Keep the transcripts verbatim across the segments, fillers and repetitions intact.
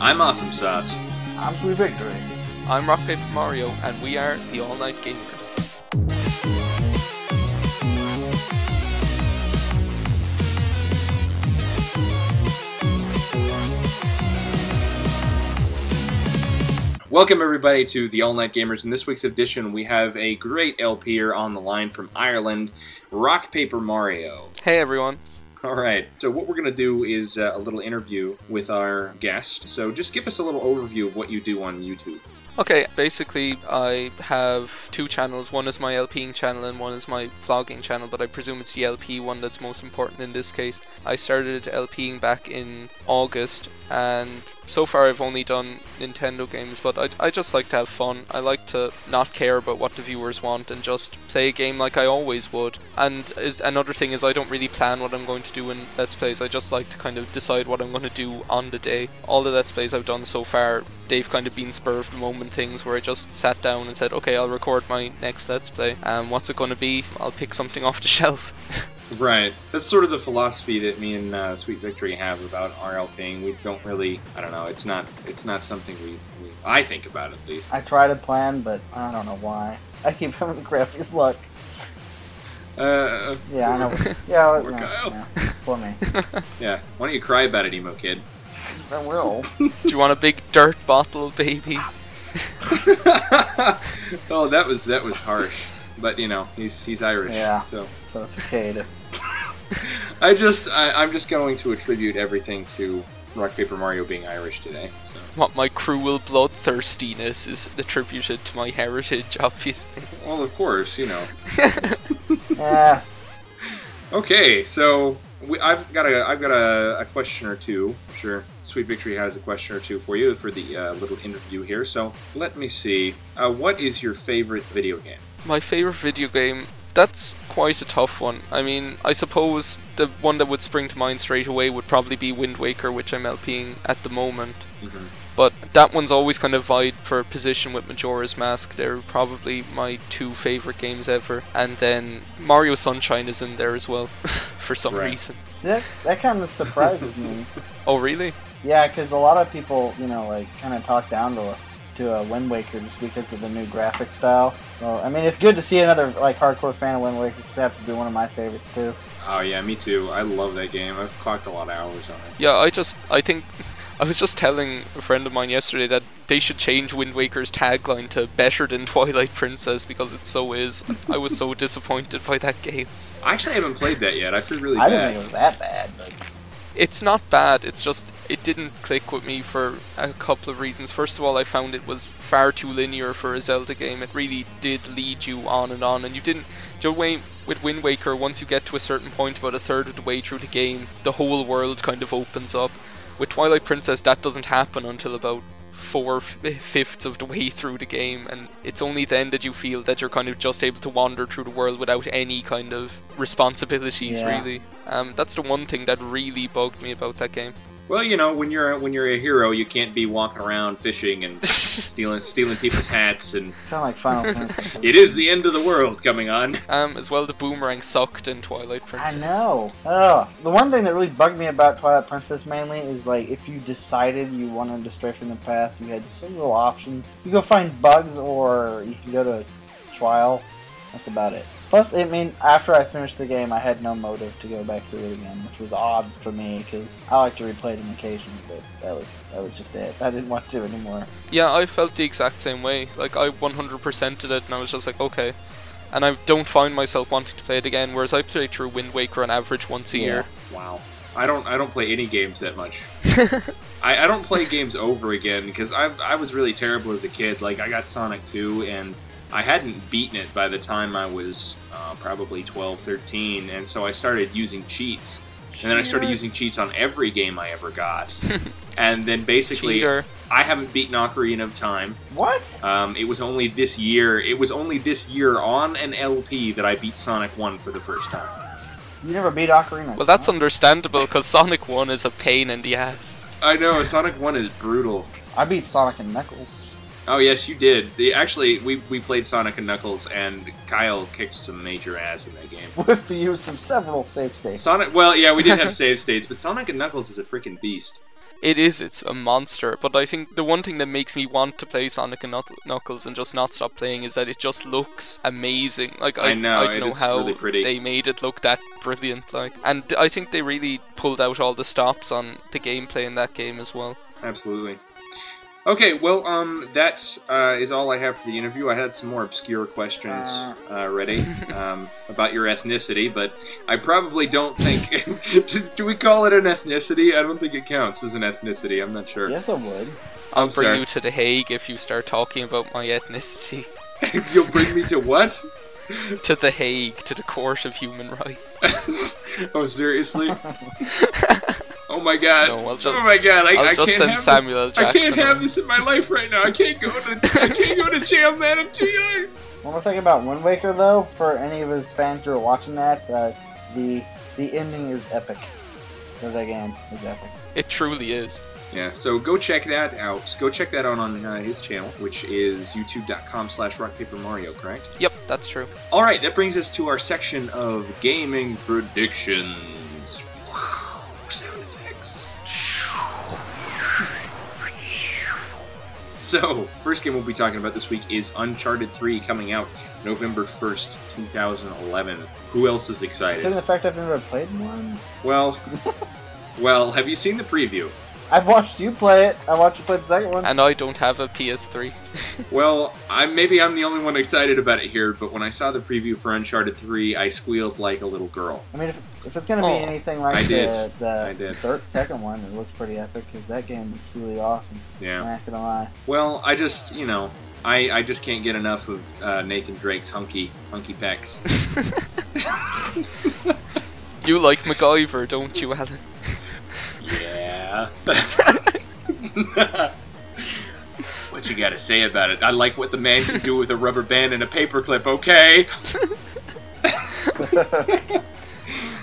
I'm Awesome Sauce. I'm Sweet Victory. I'm Rock Paper Mario, and we are the All Night Gamers. Welcome everybody to the All Night Gamers. In this week's edition, we have a great L P er on the line from Ireland, Rock Paper Mario. Hey everyone. All right, so what we're going to do is uh, a little interview with our guest. So just give us a little overview of what you do on YouTube. Okay, basically I have two channels. One is my LPing channel and one is my vlogging channel, but I presume it's the L P one that's most important in this case. I started LPing back in August, and so far I've only done Nintendo games, but I, I just like to have fun. I like to not care about what the viewers want and just play a game like I always would. And is, another thing is I don't really plan what I'm going to do in Let's Plays. I just like to kind of decide what I'm going to do on the day. All the Let's Plays I've done so far, they've kind of been spur of the moment things where I just sat down and said, okay, I'll record my next Let's Play. Um, what's it going to be? I'll pick something off the shelf. Right. That's sort of the philosophy that me and uh, Sweet Victory have about R L thing. We don't really, I don't know, it's not it's not something we, we, I think about at least. I try to plan, but I don't know why. I keep having the crappiest luck. Uh, yeah, I know. Yeah, poor no, Kyle. Yeah, poor me. Yeah, why don't you cry about it, emo kid? I will. Do you want a big dirt bottle, baby? Oh, that was, that was harsh. But you know, he's he's Irish, yeah, so so it's okay to. I just I, I'm just going to attribute everything to Rock Paper Mario being Irish today. So. What my cruel bloodthirstiness is attributed to my heritage, obviously. Well, of course, you know. Yeah. Okay, so we, I've got a I've got a, a question or two. I'm sure Sweet Victory has a question or two for you for the uh, little interview here. So let me see. Uh, what is your favorite video game? My favorite video game, that's quite a tough one. I mean, I suppose the one that would spring to mind straight away would probably be Wind Waker, which I'm LPing at the moment. Mm-hmm. But that one's always kind of vied for a position with Majora's Mask. They're probably my two favorite games ever. And then Mario Sunshine is in there as well, for some right. reason. See, that, that kind of surprises me. Oh, really? Yeah, because a lot of people, you know, like, kind of talk down to us. To uh, Wind Waker just because of the new graphic style. So, I mean, it's good to see another like hardcore fan of Wind Waker, because that would be one of my favorites too. Oh yeah, me too. I love that game. I've clocked a lot of hours on it. Yeah, I just, I think, I was just telling a friend of mine yesterday that they should change Wind Waker's tagline to "Better than Twilight Princess" because it so is. I was so disappointed by that game. I actually haven't played that yet. I feel really I bad. I didn't think it was that bad, but. It's not bad, it's just, it didn't click with me for a couple of reasons. First of all, I found it was far too linear for a Zelda game. It really did lead you on and on, and you didn't... Joe Wayne, with Wind Waker, once you get to a certain point, about a third of the way through the game, the whole world kind of opens up. With Twilight Princess, that doesn't happen until about four-fifths of the way through the game, and it's only then that you feel that you're kind of just able to wander through the world without any kind of responsibilities, yeah. really. Um, that's the one thing that really bugged me about that game. Well, you know, when you're when you're a hero, you can't be walking around fishing and stealing stealing people's hats and. Sound like Final Fantasy. It is the end of the world coming on. Um, as well, the boomerang sucked in Twilight Princess. I know. Oh, the one thing that really bugged me about Twilight Princess mainly is like if you decided you wanted to stray from the path, you had so little options. You go find bugs, or you can go to trial. That's about it. Plus, I mean, after I finished the game, I had no motive to go back through it again, which was odd for me, because I like to replay them occasionally, but that was, that was just it. I didn't want to anymore. Yeah, I felt the exact same way. Like, I one hundred percented it, and I was just like, okay. And I don't find myself wanting to play it again, whereas I play through Wind Waker on average once a yeah. year. Wow. I don't I don't play any games that much. I, I don't play games over again, because I, I was really terrible as a kid. Like, I got Sonic two, and... I hadn't beaten it by the time I was uh, probably twelve, thirteen, and so I started using cheats. And then I started using cheats on every game I ever got. And then basically, Cheater. I haven't beaten Ocarina of Time. What? Um, it was only this year, it was only this year on an L P that I beat Sonic one for the first time. You never beat Ocarina. Well, that's understandable, because Sonic one is a pain in the ass. I know, Sonic one is brutal. I beat Sonic and Knuckles. Oh, yes, you did. The, actually, we, we played Sonic and Knuckles, and Kyle kicked some major ass in that game. With the use of several save states. Sonic, well, yeah, we did have save states, but Sonic and Knuckles is a freaking beast. It is, it's a monster, but I think the one thing that makes me want to play Sonic and Knuckles and just not stop playing is that it just looks amazing. Like, I, I, know, I don't know how really they made it look that brilliant, like, and I think they really pulled out all the stops on the gameplay in that game as well. Absolutely. Okay, well, um, that uh, is all I have for the interview. I had some more obscure questions uh, ready um, about your ethnicity, but I probably don't think... Do we call it an ethnicity? I don't think it counts as an ethnicity. I'm not sure. Yes, I would. I'll I'm bring sorry. you to The Hague if you start talking about my ethnicity. You'll bring me to what? To The Hague, to the Court of Human Rights. Oh, seriously? Oh my god! No, just, oh my god! I, I can't have Samuel this. I can't have this in my life right now. I can't go to I can't go to jail, man. I'm too young. One more thing about Wind Waker, though, for any of his fans who are watching that, uh, the the ending is epic. So that game is epic. It truly is. Yeah. So go check that out. Go check that out on uh, his channel, which is youtube dot com slash rock paper mario. Correct? Yep, that's true. All right, that brings us to our section of gaming predictions. So, first game we'll be talking about this week is Uncharted three, coming out November first, two thousand eleven. Who else is excited? Isn't the fact I've never played one? Well, well, have you seen the preview? I've watched you play it. I watched you play the second one. And I don't have a P S three. Well, I maybe I'm the only one excited about it here, but when I saw the preview for Uncharted three, I squealed like a little girl. I mean, if, if it's going to be oh, anything like I the, the, the third, second one, it looks pretty epic, because that game was really awesome. Yeah. I'm not going to lie. Well, I just, you know, I, I just can't get enough of uh, Nathan Drake's hunky, hunky pecs. You like MacGyver, don't you, Alan? What you gotta say about it? I like what the man can do with a rubber band and a paperclip, okay?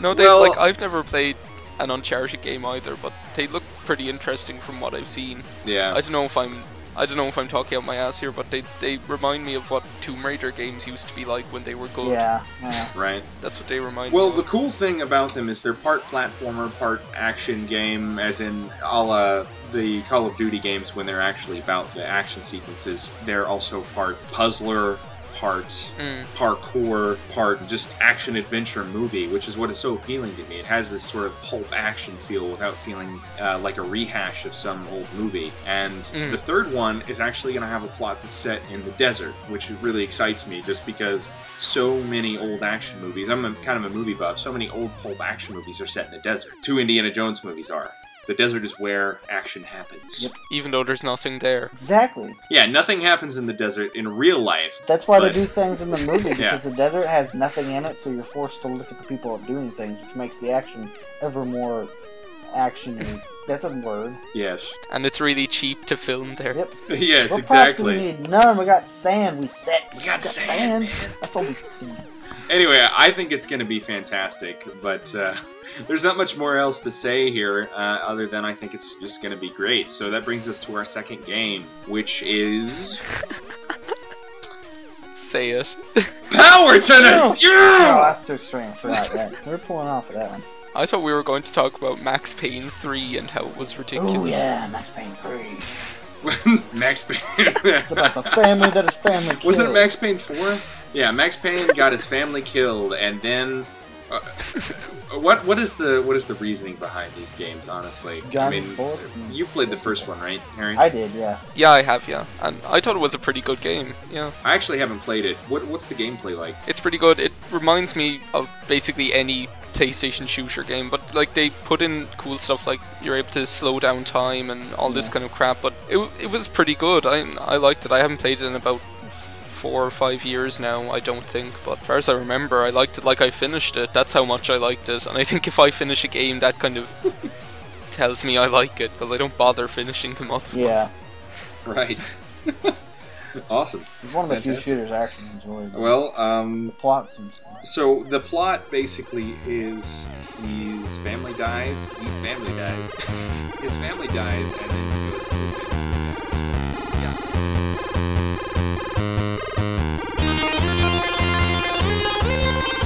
No, they, well, like, I've never played an Uncharted game either, but they look pretty interesting from what I've seen. Yeah. I don't know if I'm I don't know if I'm talking out my ass here, but they, they remind me of what Tomb Raider games used to be like when they were good. Yeah, yeah. Right. That's what they remind well, me of. Well, the cool thing about them is they're part platformer, part action game, as in a la the Call of Duty games when they're actually about the action sequences. They're also part puzzler, part mm. parkour, part just action-adventure movie, which is what is so appealing to me. It has this sort of pulp action feel without feeling uh, like a rehash of some old movie. And mm. the third one is actually going to have a plot that's set in the desert, which really excites me just because so many old action movies, I'm a, kind of a movie buff, so many old pulp action movies are set in the desert. Two Indiana Jones movies are. The desert is where action happens. Yep. Even though there's nothing there. Exactly. Yeah, nothing happens in the desert in real life. That's why but... they do things in the movie, because yeah. the desert has nothing in it, so you're forced to look at the people doing things, which makes the action ever more action-y. That's a word. Yes. And it's really cheap to film there. Yep. Yes, what exactly. We need? None. We got sand. We set. We, we got, got sand. sand. That's all we see. Anyway, I think it's going to be fantastic, but uh, there's not much more else to say here, uh, other than I think it's just going to be great. So that brings us to our second game, which is... Say it. Power Tennis! Yeah! Oh, that's too extreme. I forgot that. We're pulling off of that one. I thought we were going to talk about Max Payne three and how it was ridiculous. Oh yeah, Max Payne three. Max Payne... It's about the family that is family killed. Wasn't it Max Payne four? Yeah, Max Payne got his family killed, and then uh, what? What is the what is the reasoning behind these games? Honestly, Guns, I mean, bolts, you played the first one, right, Harry? I did, yeah. Yeah, I have, yeah, and I thought it was a pretty good game. Yeah, I actually haven't played it. What What's the gameplay like? It's pretty good. It reminds me of basically any PlayStation shooter game, but like they put in cool stuff, like you're able to slow down time and all yeah. this kind of crap. But it it was pretty good. I I liked it. I haven't played it in about four or five years now, I don't think, but as far as I remember, I liked it like I finished it. That's how much I liked it, and I think if I finish a game, that kind of tells me I like it, because I don't bother finishing them off. Yeah. Right. Awesome. It's one of the Fantastic. few shooters I actually enjoyed. Well, um... the plot seems fun. So, the plot basically is his family dies, his family dies, his family dies, and then he goes to the yeah.